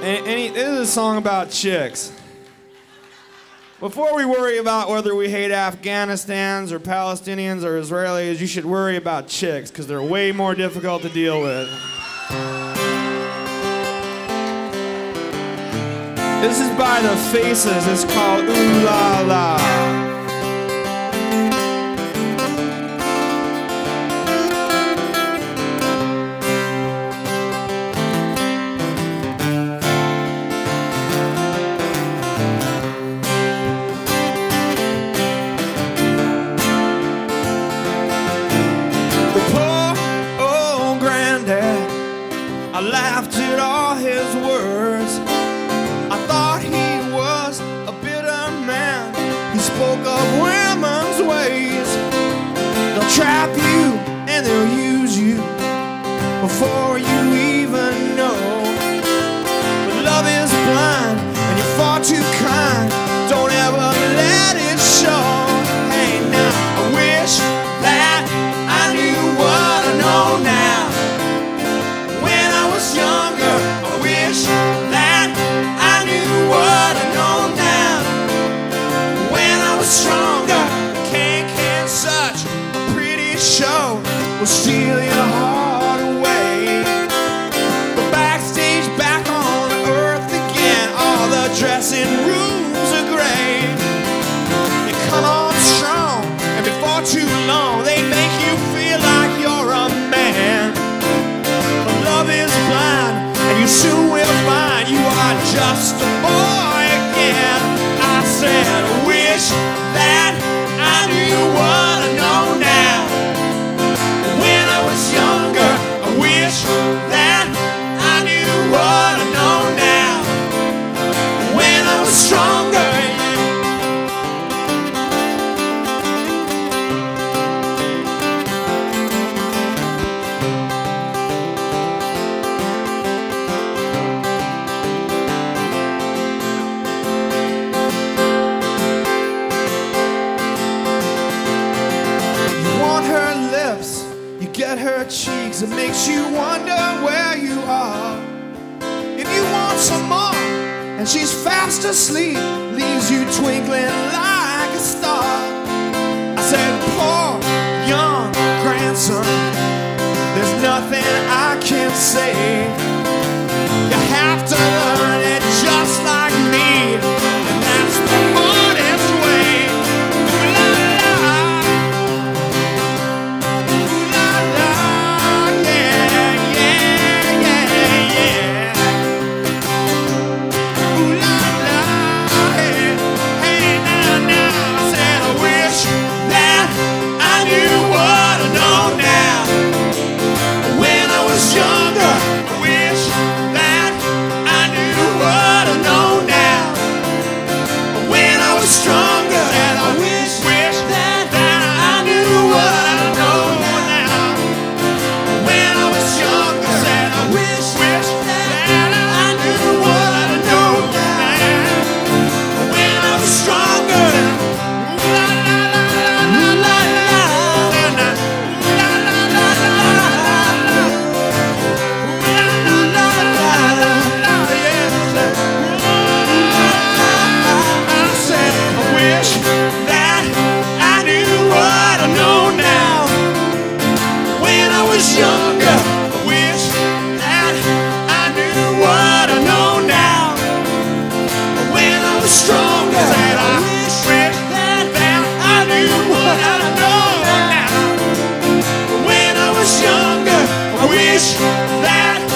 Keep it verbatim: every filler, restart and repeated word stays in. And, and he, this is a song about chicks. Before we worry about whether we hate Afghanistans or Palestinians or Israelis, you should worry about chicks, because they're way more difficult to deal with. This is by The Faces. It's called Ooh La La. I laughed at all his words. I thought he was a bitter man. He spoke of women's ways. They'll trap you and they'll use you before you even know. But love is blind and you're far too kind. Don't ever let it show. Hey, now I wish that I knew what I know now. We'll steal your heart away. But backstage, back on earth again, all the dressing rooms are gray. They come on strong, and before too long, they make you feel like you're a man. But love is blind, and you soon will find you are just a boy again. I said, I wish that I knew what I know now. That I knew what I know now when I was stronger. You want her lips, you get her cheeks, it makes you wonder where you are. If you want some more and she's fast asleep, leaves you twinkling like a star. I said, poor young grandson, there's nothing I can say. You have to learn it just like me, and that's the hardest way. Ooh la la, ooh la la. That